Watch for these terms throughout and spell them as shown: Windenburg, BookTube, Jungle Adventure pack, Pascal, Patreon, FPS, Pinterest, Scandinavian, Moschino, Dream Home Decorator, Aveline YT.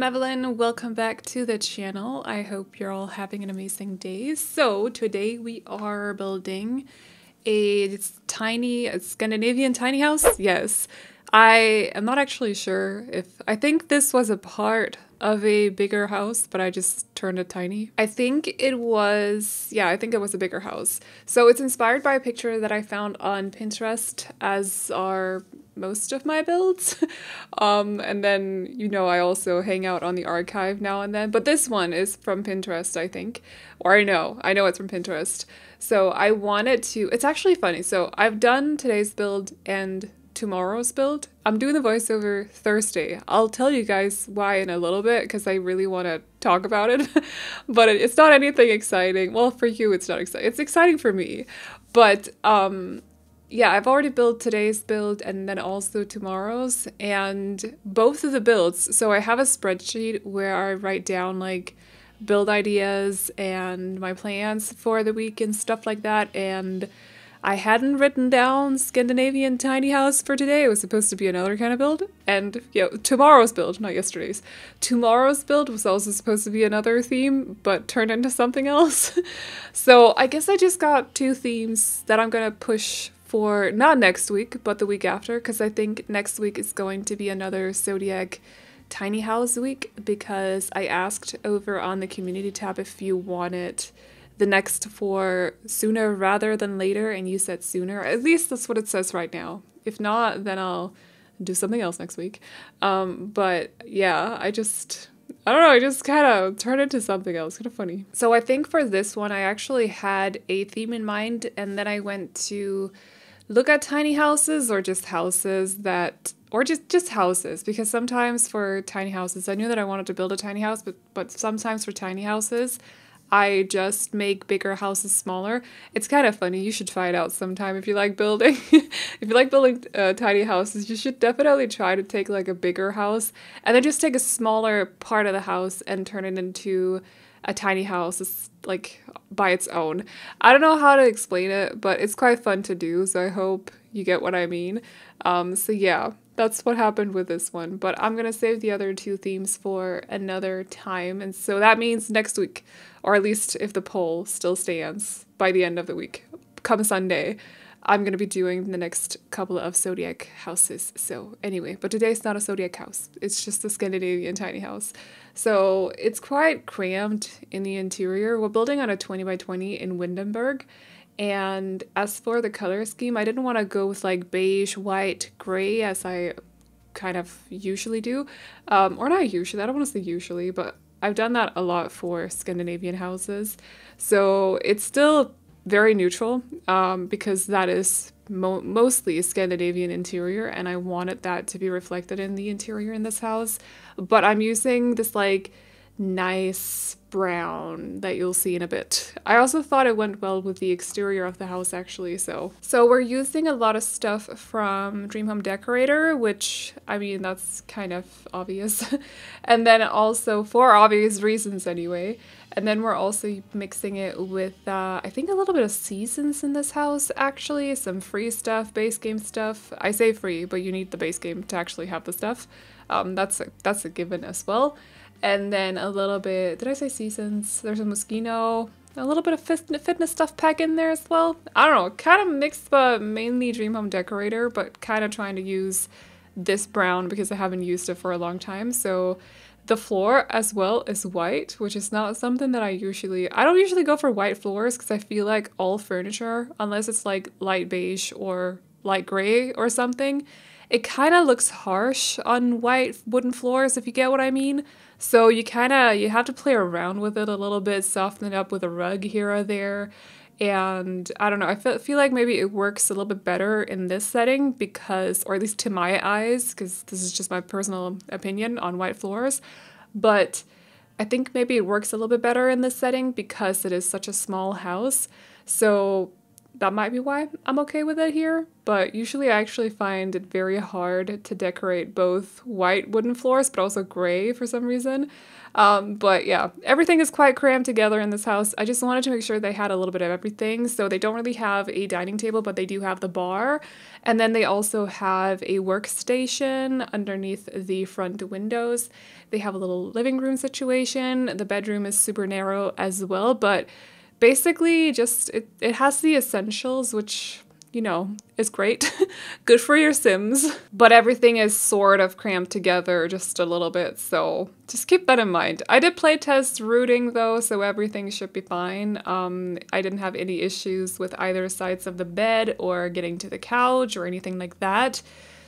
I'm Evelyn, welcome back to the channel. I hope you're all having an amazing day. So today we are building a tiny Scandinavian tiny house. Yes, I am not actually sure if, I think this was a part of a bigger house, but I just turned it tiny. I think it was, yeah, I think it was a bigger house. So it's inspired by a picture that I found on Pinterest, as are most of my builds. And then, you know, I also hang out on the archive now and then, but this one is from Pinterest, I think, or I know it's from Pinterest. So I wanted to, it's actually funny. So I've done today's build and tomorrow's build. I'm doing the voiceover Thursday. I'll tell you guys why in a little bit, because I really want to talk about it, but it's not anything exciting. Well, for you, it's not exciting. It's exciting for me, but, yeah, I've already built today's build and then also tomorrow's, and both of the builds. So I have a spreadsheet where I write down like build ideas and my plans for the week and stuff like that. And I hadn't written down Scandinavian tiny house for today. It was supposed to be another kind of build. And yeah, tomorrow's build, not yesterday's. Tomorrow's build was also supposed to be another theme, but turned into something else. So I guess I just got two themes that I'm gonna push for not next week, but the week after, because I think next week is going to be another Zodiac tiny house week, because I asked over on the community tab if you wanted the next four sooner rather than later, and you said sooner. At least that's what it says right now. If not, then I'll do something else next week. But yeah, I don't know, I just kind of turned into something else, kind of funny. So I think for this one, I actually had a theme in mind, and then I went to look at tiny houses, or just houses that, or just houses, because sometimes for tiny houses, I knew that I wanted to build a tiny house, but sometimes for tiny houses, I just make bigger houses smaller. It's kind of funny. You should try it out sometime if you like building. If you like building tiny houses, you should definitely try to take like a bigger house and then just take a smaller part of the house and turn it into a tiny house. It's like by its own. I don't know how to explain it, but it's quite fun to do, so I hope you get what I mean. So yeah, that's what happened with this one, but I'm gonna save the other two themes for another time, and so that means next week, or at least if the poll still stands by the end of the week, come Sunday, I'm gonna be doing the next couple of Zodiac houses. So anyway, but today's not a Zodiac house, it's just a Scandinavian tiny house. So it's quite crammed in the interior. We're building on a 20x20 in Windenburg. And as for the color scheme, I didn't want to go with like beige, white, gray, as I kind of usually do. Or not usually, I don't want to say usually, but I've done that a lot for Scandinavian houses. So it's still very neutral, because that is mostly Scandinavian interior, and I wanted that to be reflected in the interior in this house. But I'm using this like nice brown that you'll see in a bit. I also thought it went well with the exterior of the house, actually. So we're using a lot of stuff from Dream Home Decorator, which, I mean, that's kind of obvious. And then also, for obvious reasons anyway. And then we're also mixing it with, I think, a little bit of seasons in this house, actually. Some free stuff, base game stuff. I say free, but you need the base game to actually have the stuff. That's a given as well. And then a little bit, did I say seasons? There's a Moschino, a little bit of fitness stuff pack in there as well. I don't know, kind of mixed, but mainly Dream Home Decorator, but kind of trying to use this brown because I haven't used it for a long time. So the floor as well is white, which is not something that I don't usually go for white floors, because I feel like all furniture, unless it's like light beige or light gray or something, it kind of looks harsh on white wooden floors, if you get what I mean. So you have to play around with it a little bit, soften it up with a rug here or there. And I don't know, I feel like maybe it works a little bit better in this setting, because, or at least to my eyes, because this is just my personal opinion on white floors, but I think maybe it works a little bit better in this setting because it is such a small house. So That might be why I'm okay with it here, but usually I actually find it very hard to decorate both white wooden floors, but also gray for some reason. But yeah, everything is quite crammed together in this house. I just wanted to make sure they had a little bit of everything. So they don't really have a dining table, but they do have the bar. And then they also have a workstation underneath the front windows. They have a little living room situation. The bedroom is super narrow as well, but basically, just it has the essentials, which, you know, is great. Good for your Sims. But everything is sort of crammed together just a little bit, so just keep that in mind. I did playtest rooting, though, so everything should be fine. I didn't have any issues with either sides of the bed or getting to the couch or anything like that.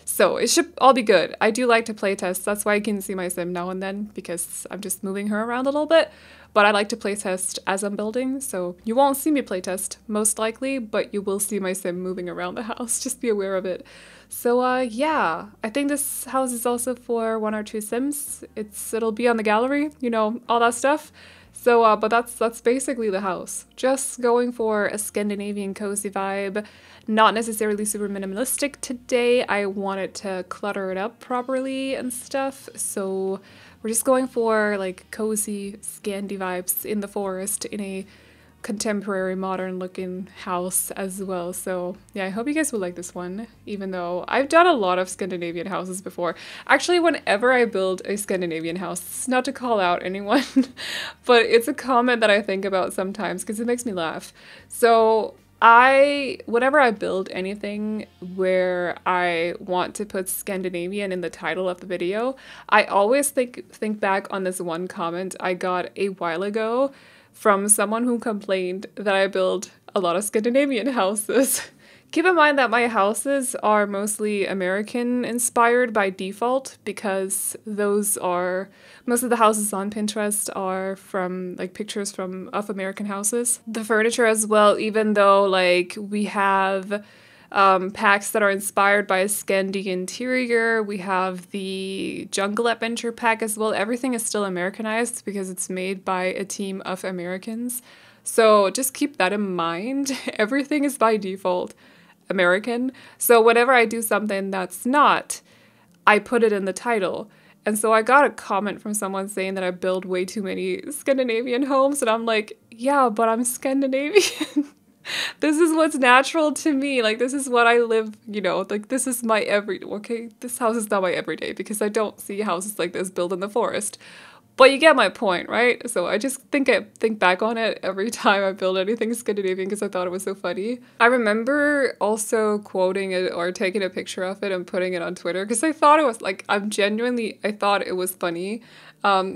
So it should all be good. I do like to playtest. That's why I can see my Sim now and then, because I'm just moving her around a little bit. But I like to playtest as I'm building, so you won't see me playtest most likely, but you will see my Sim moving around the house. Just be aware of it. So yeah, I think this house is also for 1 or 2 Sims. It'll be on the gallery, you know, all that stuff. So, but that's basically the house. Just going for a Scandinavian cozy vibe, not necessarily super minimalistic today. I wanted to clutter it up properly and stuff, so we're just going for like cozy Scandi vibes in the forest in a contemporary modern looking house as well. So yeah, I hope you guys will like this one, even though I've done a lot of Scandinavian houses before. Actually, whenever I build a Scandinavian house, not to call out anyone, but it's a comment that I think about sometimes because it makes me laugh. So whenever I build anything where I want to put Scandinavian in the title of the video, I always think back on this one comment I got a while ago from someone who complained that I build a lot of Scandinavian houses. Keep in mind that my houses are mostly American inspired by default, because most of the houses on Pinterest are from like pictures of American houses. The furniture as well, even though like we have packs that are inspired by a Scandi interior. We have the Jungle Adventure pack as well. Everything is still Americanized because it's made by a team of Americans. So just keep that in mind. Everything is by default American. So whenever I do something that's not, I put it in the title. And so I got a comment from someone saying that I build way too many Scandinavian homes. And I'm like, yeah, but I'm Scandinavian. This is what's natural to me. Like, this is what I live, you know, like this is my everyday. Okay, this house is not my everyday because I don't see houses like this built in the forest. But you get my point, right? So I just think back on it every time I build anything Scandinavian because I thought it was so funny. I remember also quoting it or taking a picture of it and putting it on Twitter because I thought it was like, I thought it was funny.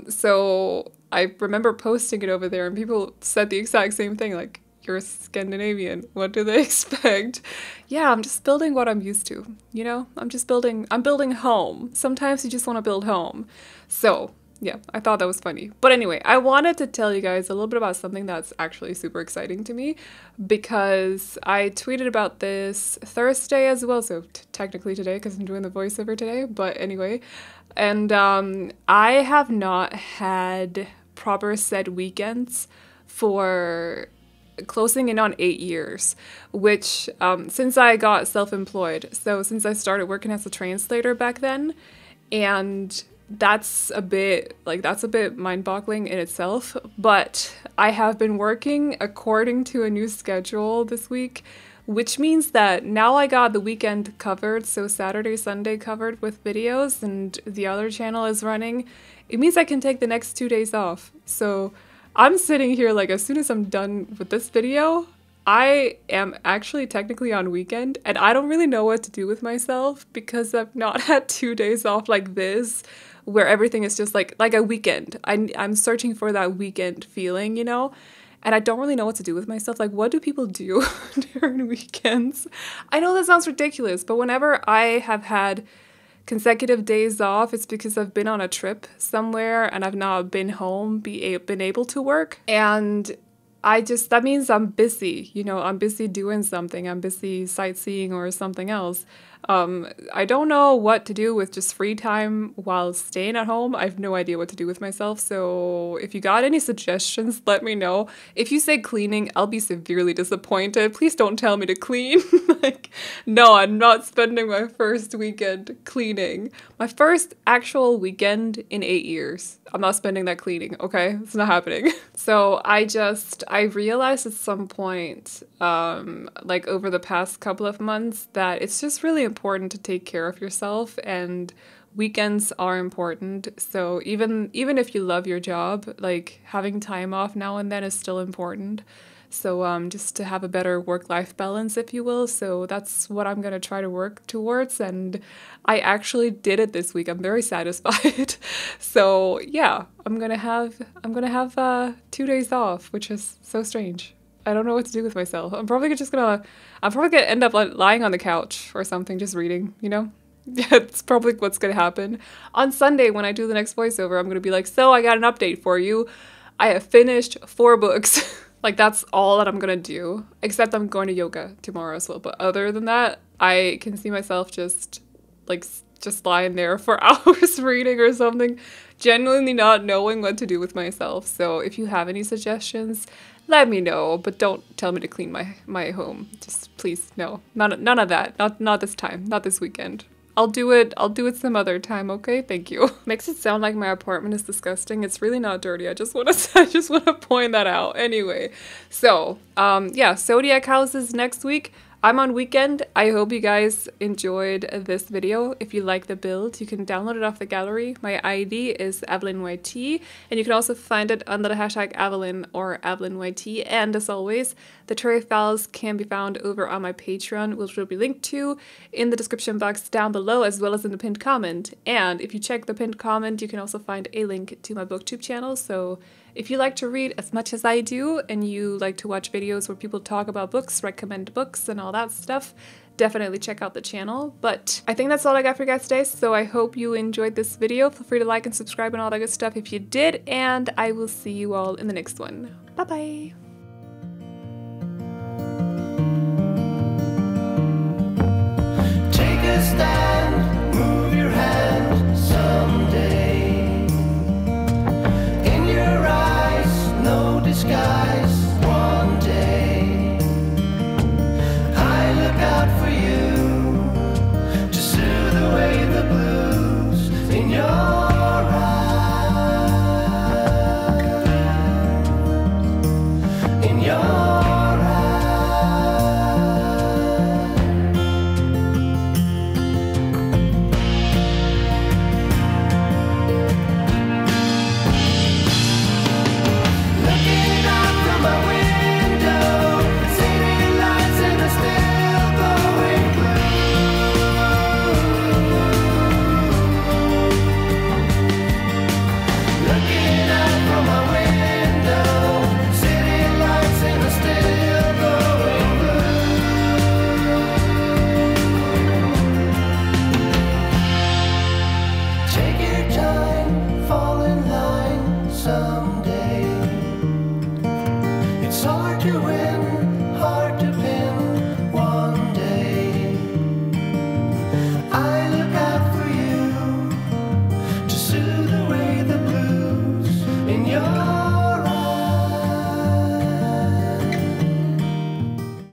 So I remember posting it over there and people said the exact same thing, like, you're Scandinavian, what do they expect? Yeah, I'm just building what I'm used to, you know? I'm building home. Sometimes you just want to build home. So yeah, I thought that was funny. But anyway, I wanted to tell you guys a little bit about something that's actually super exciting to me, because I tweeted about this Thursday as well, so technically today because I'm doing the voiceover today, but anyway. And I have not had proper set weekends for closing in on 8 years, which since I got self-employed, so since I started working as a translator back then, and that's a bit mind-boggling in itself, but I have been working according to a new schedule this week, which means that now I got the weekend covered, so Saturday, Sunday covered with videos, and the other channel is running. It means I can take the next 2 days off, so I'm sitting here like as soon as I'm done with this video, I am actually technically on weekend, and I don't really know what to do with myself because I've not had 2 days off like this where everything is just like a weekend. I'm searching for that weekend feeling, you know? And I don't really know what to do with myself. Like, what do people do during weekends? I know that sounds ridiculous, but whenever I have had consecutive days off, it's because I've been on a trip somewhere and I've not been home, been able to work. And that means I'm busy, you know, I'm busy doing something. I'm busy sightseeing or something else. I don't know what to do with just free time while staying at home. I have no idea what to do with myself, so if you got any suggestions, let me know. If you say cleaning, I'll be severely disappointed. Please don't tell me to clean. Like, no, I'm not spending my first weekend cleaning. My first actual weekend in 8 years. I'm not spending that cleaning, okay? It's not happening. So I realized at some point, like over the past couple of months, that it's just really important to take care of yourself, and weekends are important. So even if you love your job, like having time off now and then is still important. So just to have a better work-life balance, if you will. So that's what I'm gonna try to work towards, and I actually did it this week. I'm very satisfied. So yeah, I'm gonna have 2 days off, which is so strange. I don't know what to do with myself. I'm probably gonna end up lying on the couch or something, just reading, you know? That's probably what's gonna happen. On Sunday, when I do the next voiceover, I'm gonna be like, so I got an update for you. I have finished 4 books. Like, that's all that I'm gonna do. Except I'm going to yoga tomorrow as well. But other than that, I can see myself just, like, just lying there for hours reading or something, genuinely not knowing what to do with myself. So if you have any suggestions, let me know, but don't tell me to clean my home. Just please, no. None of that. Not this time. Not this weekend. I'll do it some other time, okay? Thank you. Makes it sound like my apartment is disgusting. It's really not dirty. I just wanna point that out. Anyway. So, yeah, Zodiac houses next week. I'm on weekend. I hope you guys enjoyed this video. If you like the build, you can download it off the gallery. My ID is Aveline YT, and you can also find it under the hashtag Aveline or Aveline YT. And as always, the tray files can be found over on my Patreon, which will be linked to in the description box down below, as well as in the pinned comment. And if you check the pinned comment, you can also find a link to my BookTube channel. So if you like to read as much as I do, and you like to watch videos where people talk about books, recommend books, and all that stuff, definitely check out the channel. But I think that's all I got for you guys today, so I hope you enjoyed this video. Feel free to like and subscribe and all that good stuff if you did, and I will see you all in the next one. Bye-bye! God.